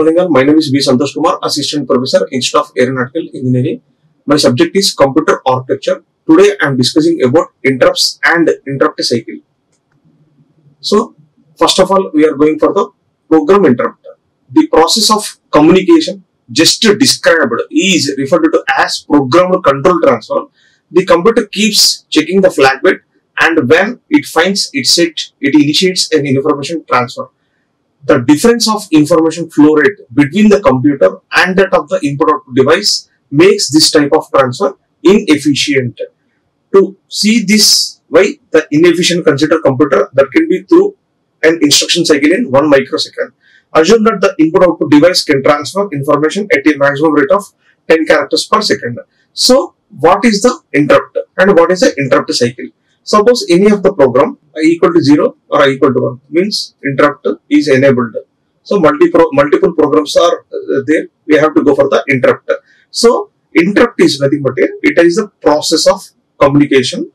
Morning all, my name is B. Santosh Kumar, Assistant Professor, Institute of Aeronautical Engineering. My subject is Computer Architecture. Today I am discussing about interrupts and interrupt cycle. So, first of all, we are going for the program interrupt. The process of communication just described is referred to as Program Control Transfer. The computer keeps checking the flag bit, and when it finds its set, it initiates an information transfer. The difference of information flow rate between the computer and that of the input-output device makes this type of transfer inefficient. To see this, why the inefficient consider computer that can be through an instruction cycle in 1 microsecond. Assume that the input-output device can transfer information at a maximum rate of 10 characters per second. So, what is the interrupt and what is the interrupt cycle? Suppose any of the program I equal to 0 or I equal to 1 means interrupt is enabled. So, multiple programs are there, we have to go for the interrupt. So, interrupt is nothing but it is the process of communication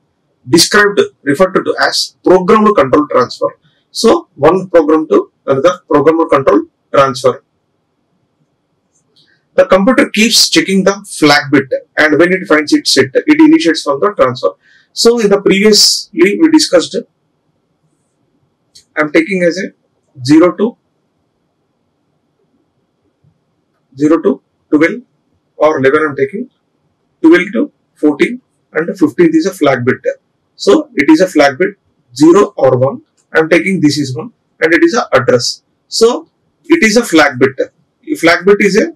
described, referred to as program control transfer. So, one program to another program control transfer. The computer keeps checking the flag bit, and when it finds its set, it initiates from the transfer. So, in the previously we discussed, I am taking as a 0 to 12 or 11 I am taking, 12 to 14 and 15 is a flag bit. So, it is a flag bit 0 or 1, I am taking this is 1 and it is a address. So, it is a flag bit. A flag bit is a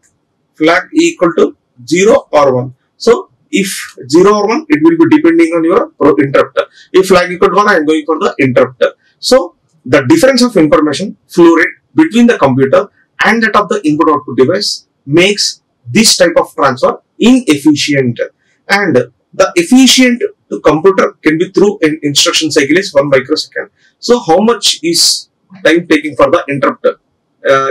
flag equal to 0 or 1. So, if 0 or 1, it will be depending on your interrupt. If flag equal to 1, I am going for the interrupt. So, the difference of information flow rate between the computer and that of the input output device makes this type of transfer inefficient. And the efficient to computer can be through an instruction cycle is 1 microsecond. So, how much is time taking for the interrupt?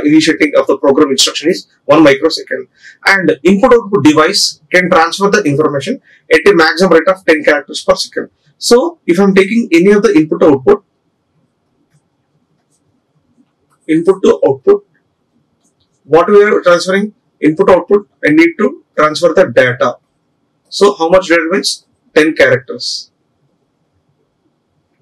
Initiating of the program instruction is 1 microsecond, and input-output device can transfer the information at a maximum rate of 10 characters per second. So, if I am taking any of the input-output, input to output, what we are transferring? Input-output, I need to transfer the data. So, how much data means? 10 characters.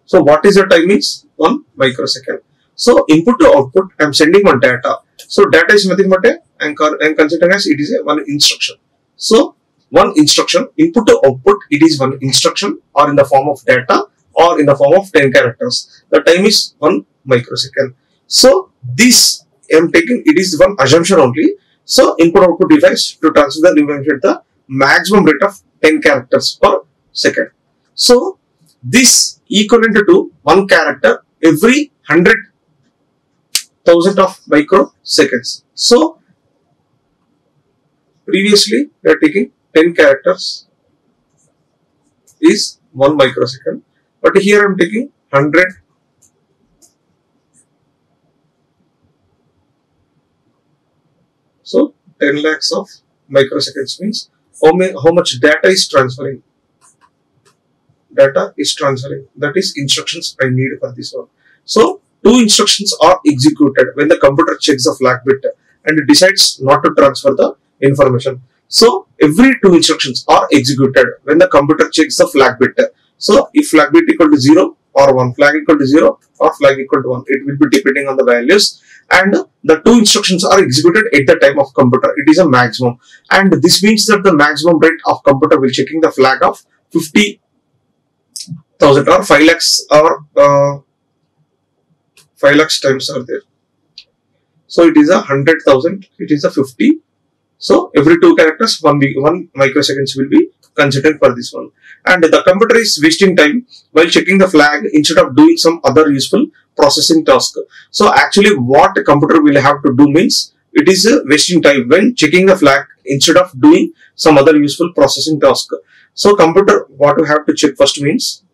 So, what is the time means? 1 microsecond. So, input to output, I am sending one data. So, data is nothing but I am considering as it is a one instruction. So, one instruction, input to output, it is one instruction or in the form of data or in the form of 10 characters. The time is 1 microsecond. So, this I am taking, it is one assumption only. So, input output device to transfer the information at the maximum rate of 10 characters per second. So, this equivalent to one character every 100,000 of microseconds. So, previously we are taking 10 characters is 1 microsecond, but here I am taking 100. So, 10 lakhs of microseconds means how much data is transferring. Data is transferring. That is instructions I need for this one. So, two instructions are executed when the computer checks the flag bit and it decides not to transfer the information. So, every two instructions are executed when the computer checks the flag bit. So, if flag bit equal to 0 or 1, flag equal to 0 or flag equal to 1, it will be depending on the values, and the two instructions are executed at the time of computer. It is a maximum, and this means that the maximum rate of computer will checking the flag of 50,000 or 5 lakhs or 5 lakhs times are there. So, it is a 100,000, it is a 50. So, every two characters, one microseconds will be considered for this one. And the computer is wasting time while checking the flag instead of doing some other useful processing task. So, actually what the computer will have to do means, it is wasting time when checking the flag instead of doing some other useful processing task. So, computer, what you have to check first means,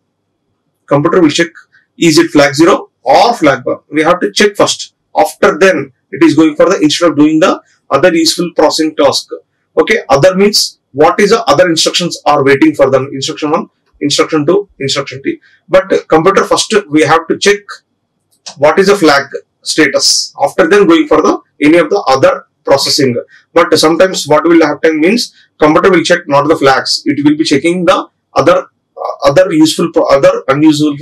computer will check, is it flag 0? Or flag bar, we have to check first. After then, it is going for the instead of doing the other useful processing task. Okay, other means what is the other instructions are waiting for them, instruction 1, instruction 2, instruction 3. But computer first, we have to check what is the flag status. After then, going for the any of the other processing. But sometimes what will happen means computer will check not the flags, it will be checking the other unuseful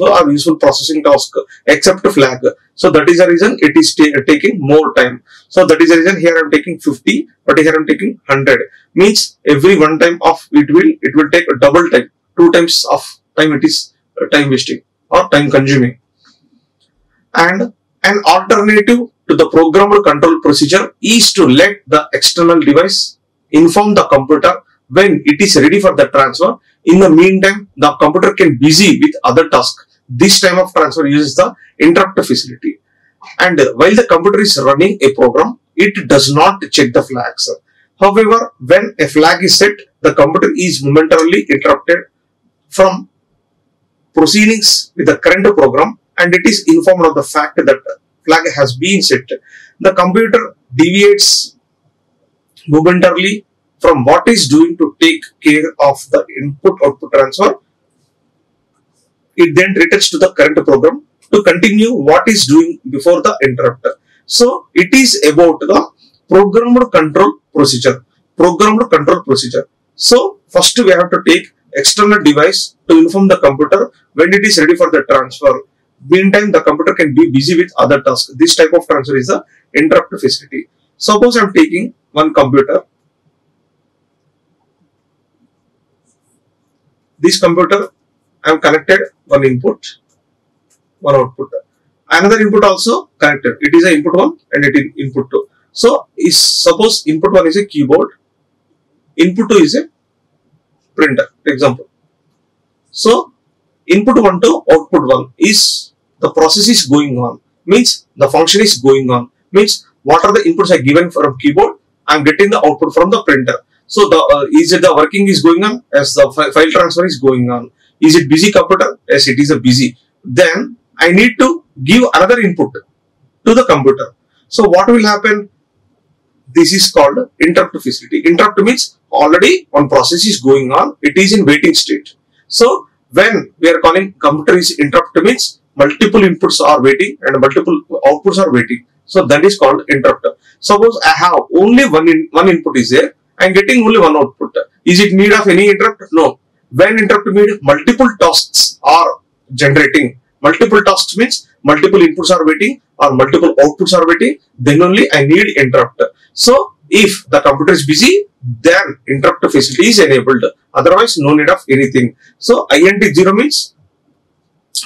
or useful processing task except flag. So that is the reason it is taking more time. So that is the reason here I am taking 50, but here I am taking 100. Means every one time of it will take a double time, 2 times of time it is time wasting or time consuming. And an alternative to the programmer control procedure is to let the external device inform the computer when it is ready for the transfer. In the meantime, the computer can be busy with other tasks. This time of transfer uses the interrupt facility. And while the computer is running a program, it does not check the flags. However, when a flag is set, the computer is momentarily interrupted from proceedings with the current program, and it is informed of the fact that flag has been set. The computer deviates momentarily from what is doing to take care of the input-output transfer. It then returns to the current program to continue what is doing before the interrupt. So, it is about the programmed control procedure. Programmed control procedure. So, first we have to take external device to inform the computer when it is ready for the transfer. Meantime, the computer can be busy with other tasks. This type of transfer is the interrupt facility. Suppose I am taking one computer. This computer, I am connected one input, one output. Another input also connected. It is an input 1 and it is input 2. So, suppose input 1 is a keyboard, input 2 is a printer, for example. So, input 1 to output 1 is the process is going on, means the function is going on, means what are the inputs I given from keyboard, I am getting the output from the printer. So, is it the working is going on? As the file transfer is going on. Is it busy computer? Yes, it is a busy. Then, I need to give another input to the computer. So, what will happen? This is called interrupt facility. Interrupt means already one process is going on. It is in waiting state. So, when we are calling computer is interrupt means multiple inputs are waiting and multiple outputs are waiting. So, that is called interrupt. Suppose I have only one input is there. I am getting only one output. Is it need of any interrupt? No. When interrupt means multiple tasks are generating. Multiple tasks means multiple inputs are waiting or multiple outputs are waiting. Then only I need interrupt. So, if the computer is busy, then interrupt facility is enabled. Otherwise, no need of anything. So, INT0 means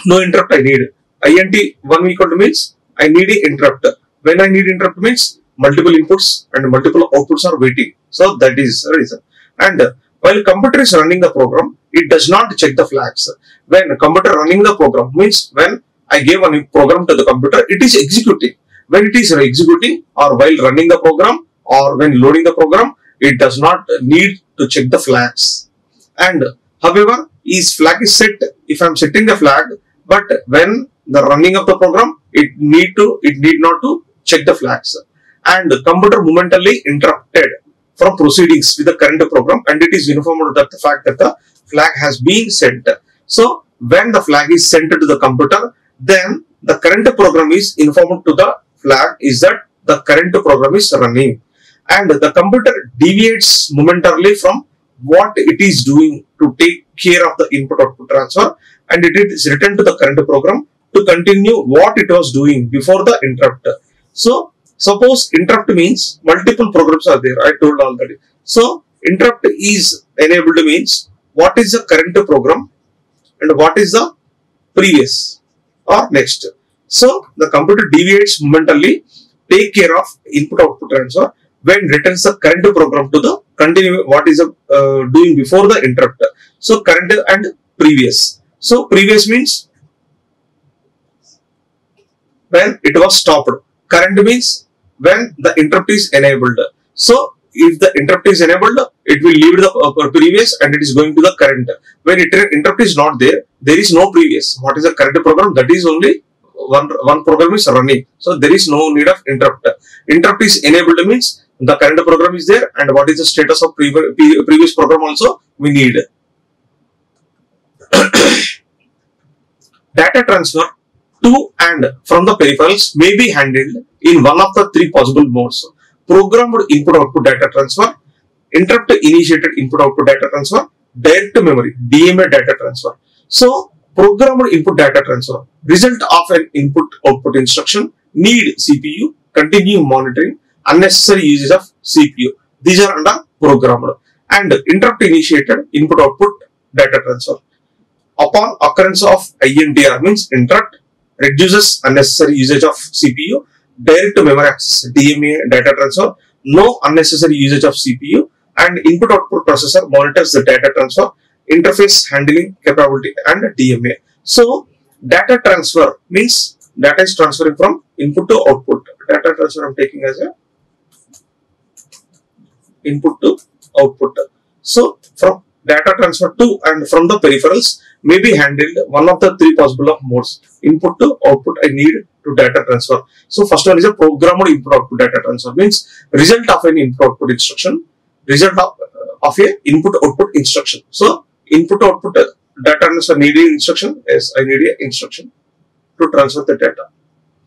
no interrupt I need. INT1 equal to means I need interrupt. When I need interrupt means multiple inputs and multiple outputs are waiting. So, that is the reason. And while computer is running the program, it does not check the flags. When computer running the program means when I gave a program to the computer, it is executing. When it is executing or while running the program or when loading the program, it does not need to check the flags. And however, if flag is set, if I am setting the flag, but when the running of the program, it need not to check the flags. And the computer momentarily interrupted from proceedings with the current program, and it is informed that the fact that the flag has been sent. So, when the flag is sent to the computer, then the current program is informed to the flag is that the current program is running, and the computer deviates momentarily from what it is doing to take care of the input-output transfer, and it is returned to the current program to continue what it was doing before the interrupt. So, suppose interrupt means multiple programs are there. I told already. So, interrupt is enabled means what is the current program and what is the previous or next. So, the computer deviates momentarily, take care of input-output transfer when returns the current program to the continue what is doing before the interrupt. So, current and previous. So, previous means when it was stopped. Current means when the interrupt is enabled. So, if the interrupt is enabled, it will leave the previous and it is going to the current. When interrupt is not there, there is no previous. What is the current program? That is only one program is running. So, there is no need of interrupt. Interrupt is enabled means the current program is there and what is the status of previous program also we need. Data transfer to and from the peripherals may be handled in one of the 3 possible modes. programmed input-output data transfer, interrupt-initiated input-output data transfer, direct memory, DMA data transfer. So, programmed input data transfer, result of an input-output instruction, need CPU, continue monitoring, unnecessary uses of CPU. These are under programmed. And interrupt-initiated input-output data transfer. Upon occurrence of INTR means interrupt, reduces unnecessary usage of CPU, direct memory access, DMA data transfer, no unnecessary usage of CPU, and input-output processor monitors the data transfer, interface handling capability, and DMA. So, data transfer means data is transferring from input to output. Data transfer I am taking as a input to output. So, from data transfer to and from the peripherals may be handled one of the three possible of modes. Input to output I need to data transfer. So, first one is a programmed input-output data transfer means result of an input-output instruction, result of a input-output instruction. So, input-output data transfer needing instruction is I need a instruction to transfer the data.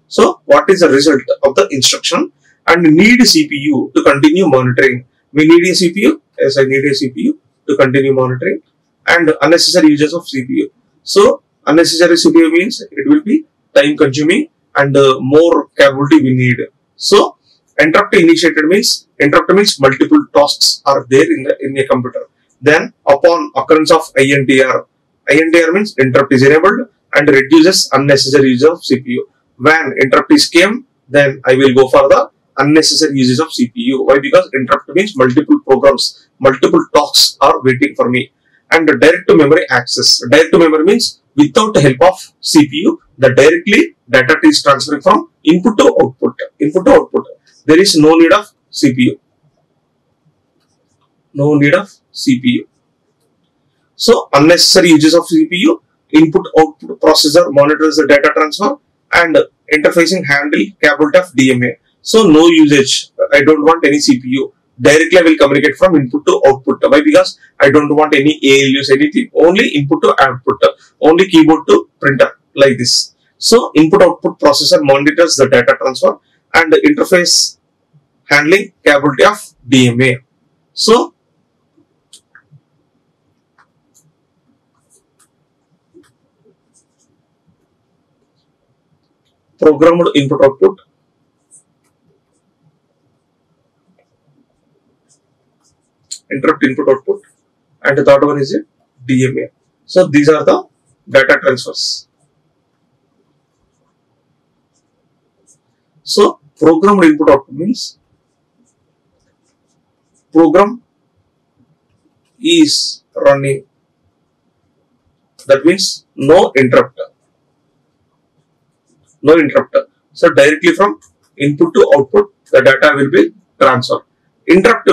So, what is the result of the instruction and need CPU to continue monitoring. We need a CPU, yes, I need a CPU to continue monitoring and unnecessary uses of CPU. So, unnecessary CPU means it will be time consuming and more capability we need. So, interrupt initiated means, multiple tasks are there in a computer. Then, upon occurrence of INTR, INTR means interrupt is enabled and reduces unnecessary use of CPU. When interrupt is came, then I will go for the unnecessary uses of CPU. Why? Because interrupt means multiple programs, multiple tasks are waiting for me. And direct to memory access. Direct to memory means without the help of CPU, the directly data is transferring from input to output. There is no need of CPU. So, unnecessary uses of CPU, input-output processor monitors the data transfer and interfacing handle capability of DMA. So, no usage. I don't want any CPU. Directly I will communicate from input to output. Why? Because I don't want any ALUs, anything. Only input to output. Only keyboard to printer. Like this. So, input-output processor monitors the data transfer and the interface handling capability of DMA. So, programmed input-output interrupt input-output and the third one is a DMA. So, these are the data transfers. So, programmed input-output means program is running. That means no interrupt. So, directly from input to output the data will be transferred. Interrupt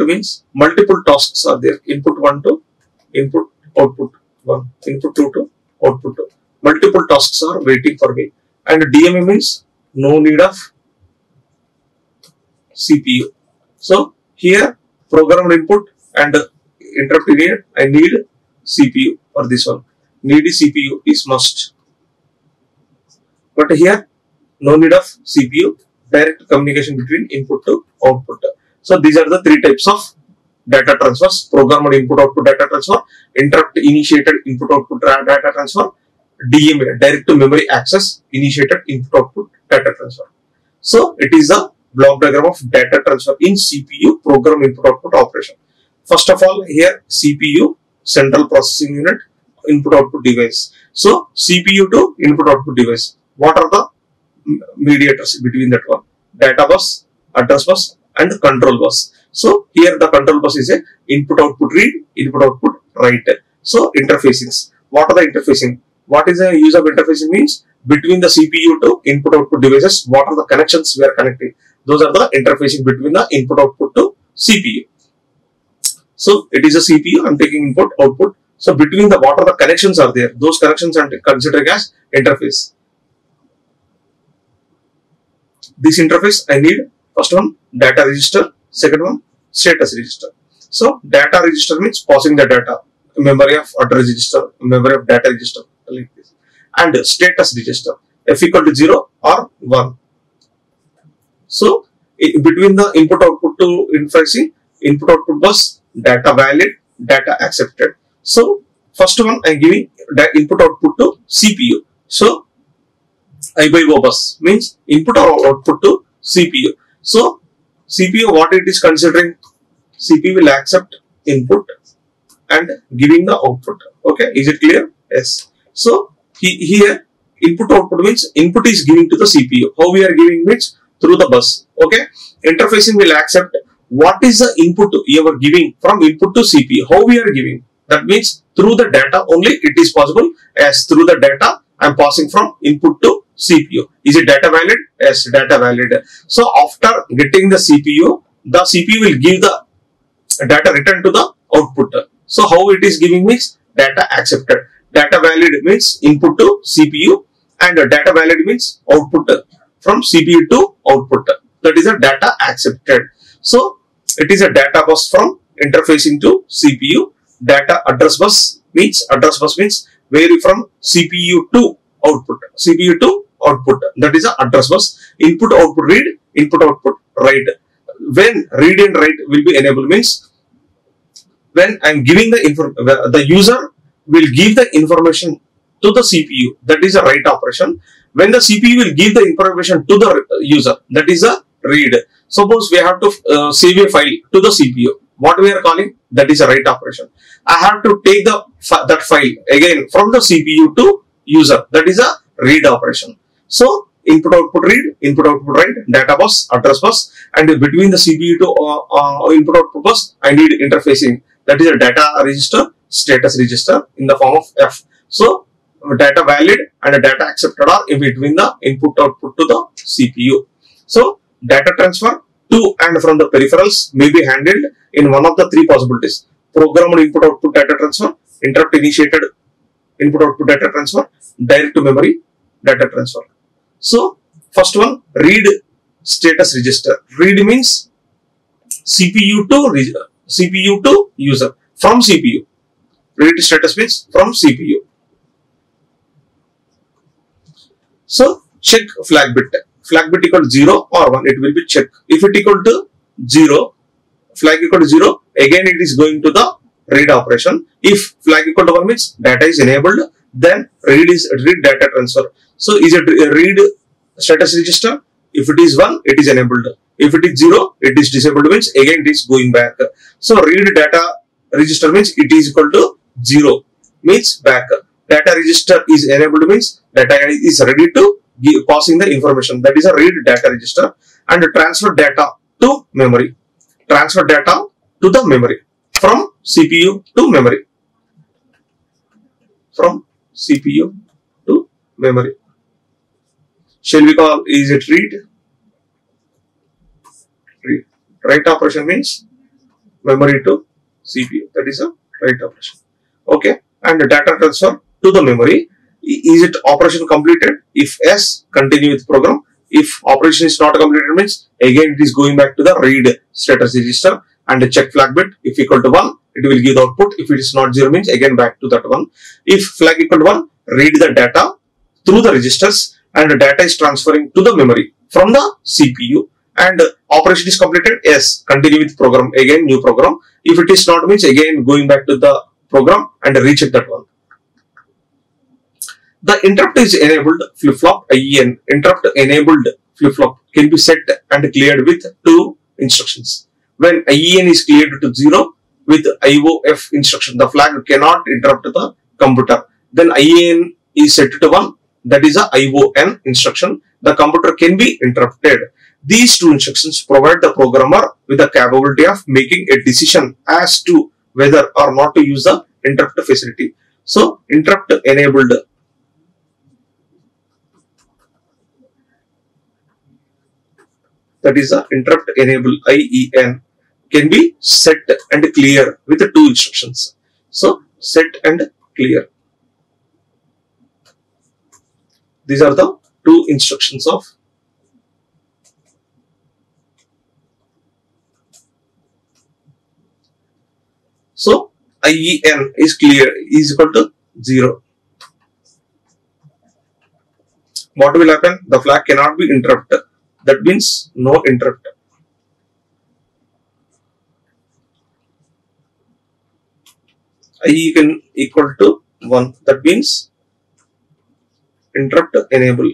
means multiple tasks are there. Input 1 to input output 1, input 2 to output 2. Multiple tasks are waiting for me. And DMA means no need of CPU. So, here programmed input and interrupt period, I need CPU for this one. Need CPU is must. But here no need of CPU, direct communication between input to output. So, these are the three types of data transfers: programmed input-output data transfer, interrupt-initiated input-output data transfer, DMA, direct-to-memory access, initiated input-output data transfer. So, it is a block diagram of data transfer in CPU, program input-output operation. First of all, here CPU, central processing unit, input-output device. So, CPU to input-output device. What are the mediators between that one? Data bus, address bus, and control bus. So, here the control bus is a input-output read, input-output write. So, interfacings. What are the interfacing? What is the use of interfacing means? Between the CPU to input-output devices, what are the connections we are connecting? Those are the interfacing between the input-output to CPU. So, it is a CPU, I am taking input-output. So, between the what are the connections are there? Those connections are considered as interface. This interface I need. First one, data register. Second one, status register. So, data register means passing the data, memory of address register, memory of data register, like this. And status register, F equal to 0 or 1. So, between the input output to inferencing, input output was data valid, data accepted. So first one I am giving the input output to CPU. So I by O bus means input or output to CPU. So CPU, what it is considering? CPU will accept input and giving the output. Okay, is it clear? Yes. So here input output means input is giving to the CPU. How we are giving means through the bus. Okay, interfacing will accept what is the input you are giving from input to CPU. How we are giving? That means through the data only it is possible, as through the data I am passing from input to CPU. Is it data valid? Yes, data valid. So after getting the CPU will give the data returned to the output. So how it is giving means data accepted. Data valid means input to CPU, and data valid means output from CPU to output. That is a data accepted. So it is a data bus from interfacing to CPU. Data address bus means vary from CPU to output. CPU to output, that is a address bus. Input output read, input output write. When read and write will be enabled means when I am giving the user will give the information to the CPU, that is a write operation. When the CPU will give the information to the user, that is a read. Suppose we have to save a file to the CPU. What we are calling? That is a write operation. I have to take the that file again from the CPU to user. That is a read operation. So input output read, input output write, data bus, address bus, and between the CPU to input output bus, I need interfacing. That is a data register, status register in the form of F. So data valid and data accepted are in between the input output to the CPU. So data transfer to and from the peripherals may be handled in one of the three possibilities: programmed input output data transfer, interrupt initiated input output data transfer, direct to memory data transfer. So first one, read status register. Read means CPU to user, from CPU. Read status means from CPU. So check flag bit. Flag bit equal to 0 or 1, it will be check. If it equal to 0, flag equal to 0, again it is going to the read operation. If flag equal to 1 means data is enabled, then read is read data transfer. So is it read status register? If it is 1, it is enabled. If it is 0, it is disabled means again it is going back. So read data register means it is equal to 0 means back. Data register is enabled means data is ready to give, passing the information. That is a read data register. And transfer data to memory. Transfer data to the memory from CPU to memory. From CPU to memory. Shall we call, is it read? Read. Write operation means memory to CPU. That is a write operation. Okay. And data transfer to the memory. Is it operation completed? If yes, continue with program. If operation is not completed means again it is going back to the read status register. And check flag bit. If equal to 1, it will give the output. If it is not 0 means again back to that 1. If flag equal to 1, read the data through the registers, and the data is transferring to the memory from the CPU. And operation is completed, yes, continue with program, again new program. If it is not means again going back to the program and recheck that one. The interrupt is enabled flip-flop IEN. Interrupt enabled flip-flop can be set and cleared with two instructions. When IEN is cleared to 0 with IOF instruction, the flag cannot interrupt the computer. Then IEN is set to 1. That is a ION instruction. The computer can be interrupted. These two instructions provide the programmer with the capability of making a decision as to whether or not to use the interrupt facility. So, interrupt enabled. That is a interrupt enable IEN can be set and clear with the two instructions. So, set and clear. These are the two instructions of so IEN is clear is equal to 0. What will happen? The flag cannot be interrupted. That means no interrupt. IE can equal to 1. That means interrupt enable.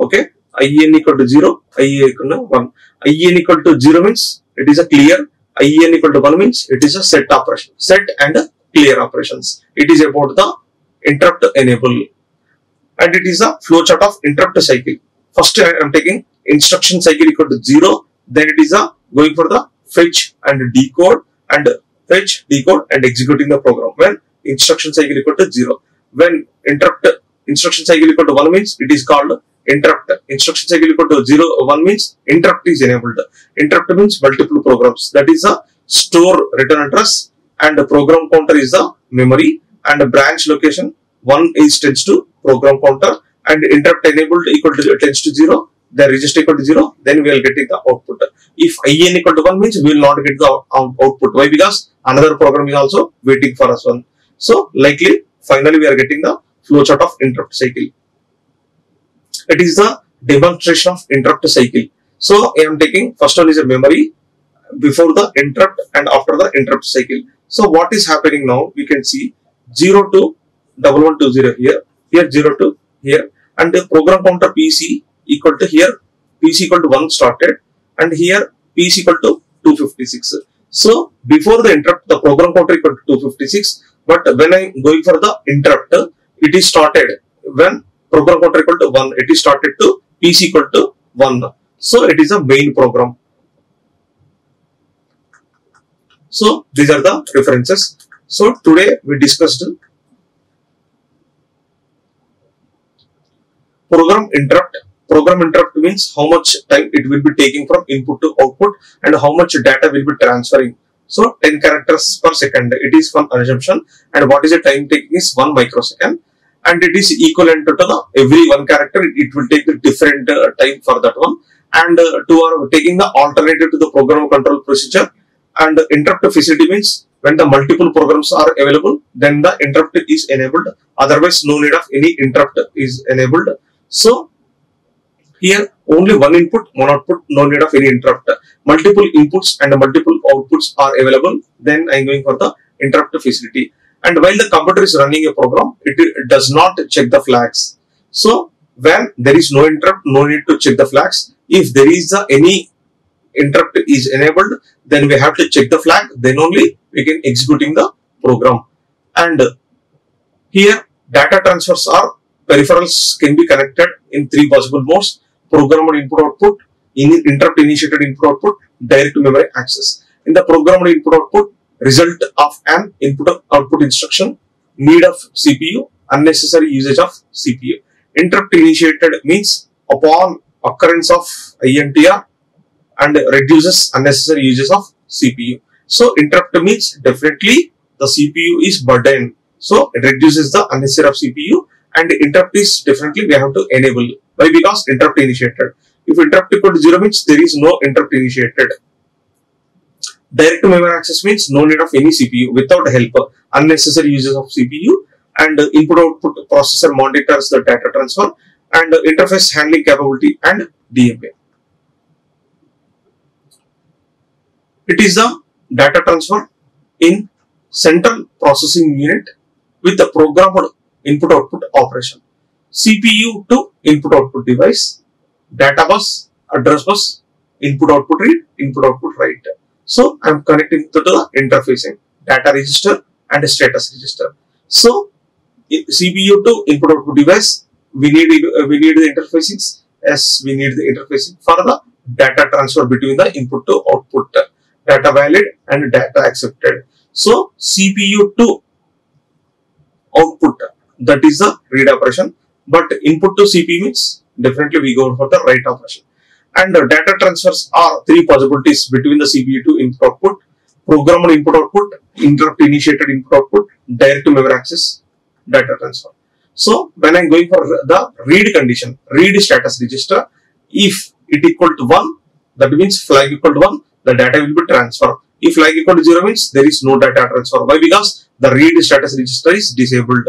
Okay, IEN equal to 0, IEN equal to 1. IEN equal to 0 means it is a clear, IEN equal to 1 means it is a set operation, set and clear operations. It is about the interrupt enable and it is a flowchart of interrupt cycle. First I am taking instruction cycle equal to 0, then it is a going for the fetch and decode and fetch, decode and executing the program when instruction cycle equal to 0. When interrupt instruction cycle equal to 1 means it is called interrupt. Instruction cycle equal to 0, 1 means interrupt is enabled. Interrupt means multiple programs. That is the store return address and the program counter is the memory and the branch location 1 is tends to program counter and interrupt enabled equal to tends to 0. The register equal to 0. Then we will get the output. If IN equal to 1 means we will not get the output. Why? Because another program is also waiting for us one. So likely finally we are getting the flowchart of interrupt cycle. It is the demonstration of interrupt cycle. So I am taking first one is a memory before the interrupt and after the interrupt cycle. So what is happening now? We can see 0 to 1120 here, here 0 to here, and the program counter PC equal to here, PC equal to 1 started, and here PC equal to 256. So before the interrupt, the program counter equal to 256, but when I am going for the interrupt, it is started when program counter equal to 1, it is started to PC equal to 1. So it is a main program. So these are the references. So today we discussed program interrupt. Program interrupt means how much time it will be taking from input to output and how much data will be transferring. So 10 characters per second, it is one assumption, and what is the time taking is 1 microsecond, and it is equivalent to the every 1 character it will take the different time for that one, and to our taking the alternative to the program control procedure. And interrupt facility means when the multiple programs are available, then the interrupt is enabled. Otherwise, no need of any interrupt is enabled. So here only 1 input, 1 output, no need of any interrupt. Multiple inputs and multiple outputs are available. Then I am going for the interrupt facility. And while the computer is running a program, it does not check the flags. So when there is no interrupt, no need to check the flags. If there is any interrupt is enabled, then we have to check the flag, then only we can executing the program. And here data transfers are peripherals can be connected in 3 possible modes: programmed input output, interrupt initiated input output, direct memory access. In the programmed input output, result of an input output instruction, need of CPU, unnecessary usage of CPU. Interrupt initiated means upon occurrence of INTR and reduces unnecessary uses of CPU. So interrupt means definitely the CPU is burdened. So it reduces the unnecessary of CPU, and interrupt is definitely we have to enable. Why? Because interrupt initiated. If interrupt equal to 0 means there is no interrupt initiated. Direct memory access means no need of any CPU without help, unnecessary uses of CPU, and input output processor monitors the data transfer, and interface handling capability and DMA. It is the data transfer in central processing unit with the programmed input output operation. CPU to input output device, data bus, address bus, input output read, input output write. So I am connecting to the interfacing data register and status register. So CPU to input output device, we need the interfacings. Yes, we need the interfacing for the data transfer between the input to output. Data valid and data accepted. So CPU to output, that is the read operation, but input to CPU means definitely we go for the write operation. And the data transfers are 3 possibilities between the CPU to input output: programmed input output, interrupt initiated input output, direct to memory access, data transfer. So when I am going for the read condition, read status register, if it equal to 1, that means flag equal to 1, the data will be transferred. If flag equal to 0 means there is no data transfer. Why? Because the read status register is disabled.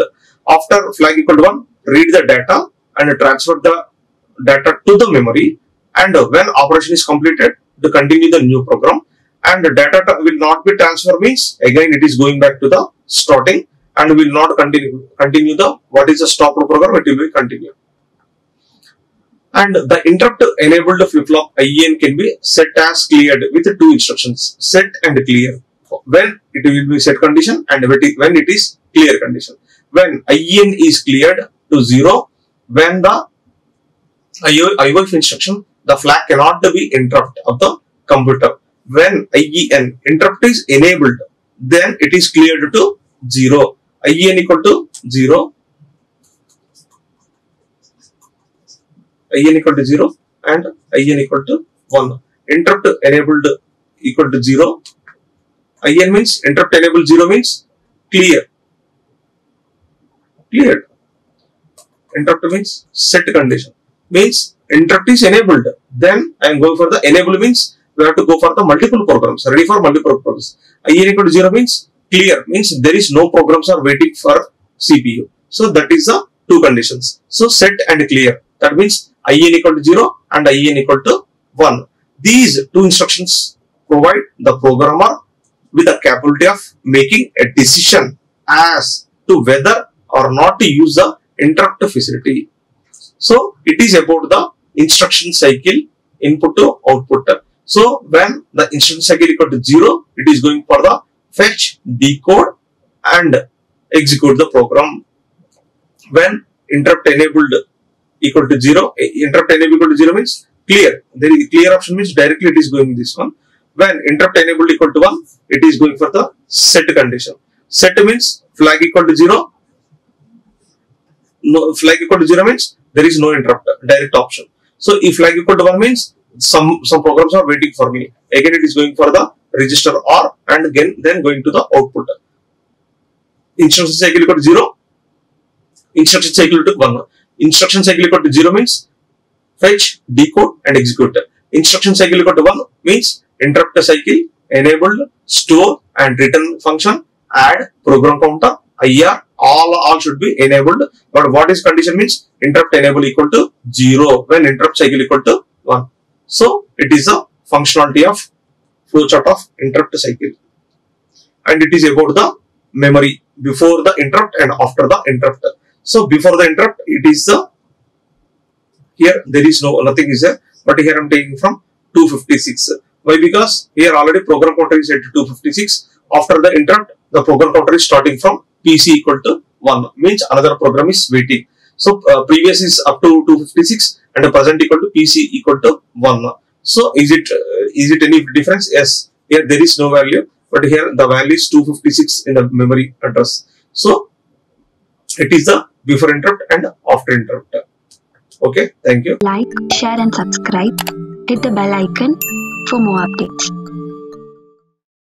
After flag equal to 1, read the data and transfer the data to the memory. And when operation is completed, to continue the new program. and the data will not be transferred means again it is going back to the starting and will not continue the what is the stop program, it will be continued. And the interrupt enabled flip-flop IEN can be set as cleared with two instructions, set and clear. When it will be set condition and when it is clear condition. When IEN is cleared to 0, when the IOF instruction, the flag cannot be interrupt of the computer. When IEN interrupt is enabled, then it is cleared to 0. IEN equal to 0. IEN equal to 0 and IEN equal to 1. Interrupt enabled equal to 0. IEN means interrupt enabled 0 means clear. Clear. Interrupt means set condition. Means interrupt is enabled. Then I am going for the enable means we have to go for the multiple programs. Ready for multiple programs. IEN equal to 0 means clear. Means there is no programs are waiting for CPU. So that is the two conditions. So set and clear. That means IEN equal to 0 and IEN equal to 1. These two instructions provide the programmer with the capability of making a decision as to whether or not to use the interrupt facility. So, it is about the instruction cycle input to output. So, when the instruction cycle equal to 0, it is going for the fetch, decode and execute the program. When interrupt enabled equal to 0, interrupt enable equal to 0 means clear. There is clear option means directly it is going this one. When interrupt enabled equal to 1, it is going for the set condition. Set means flag equal to 0. No, flag equal to 0 means there is no interrupt, direct option. So, if flag equal to 1 means some programs are waiting for me. Again, it is going for the register or and again then going to the output. Instruction cycle equal to 0. Instruction cycle equal to 1. Instruction cycle equal to 0 means fetch, decode and execute. Instruction cycle equal to 1 means interrupt cycle, enabled, store and return function, add, program counter, IR, all should be enabled. But what is condition means interrupt enable equal to 0 when interrupt cycle equal to 1. So, it is a functionality of flowchart of interrupt cycle. And it is about the memory before the interrupt and after the interrupt. So, before the interrupt, it is the, here there is nothing is there, but here I am taking from 256. Why? Because here already program counter is set to 256. After the interrupt, the program counter is starting from PC equal to 1, means another program is waiting. So, previous is up to 256 and the present equal to PC equal to 1. So, is it any difference? Yes. Here there is no value, but here the value is 256 in the memory address. So, it is the before interrupt and after interrupt. Okay, thank you. Like, share and subscribe. Hit the bell icon for more updates.